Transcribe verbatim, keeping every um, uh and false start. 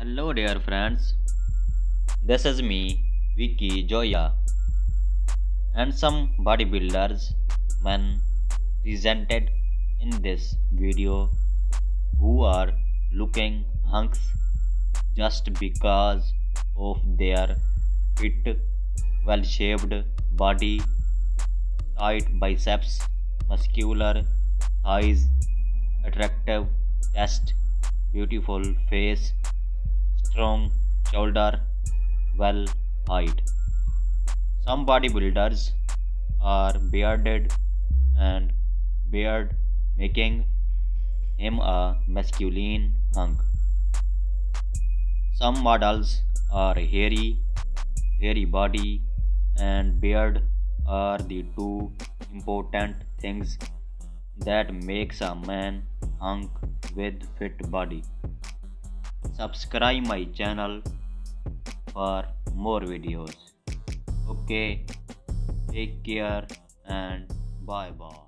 Hello dear friends, this is me Wiki Joiya, and some bodybuilders men presented in this video who are looking hunks just because of their fit, well-shaped body, tight biceps, muscular thighs, attractive chest, beautiful face, strong shoulder, well height. Some bodybuilders are bearded, and beard making him a masculine hunk. Some models are hairy, hairy body and beard are the two important things that makes a man hunk with fit body. Subscribe my channel for more videos. Okay, take care and bye bye.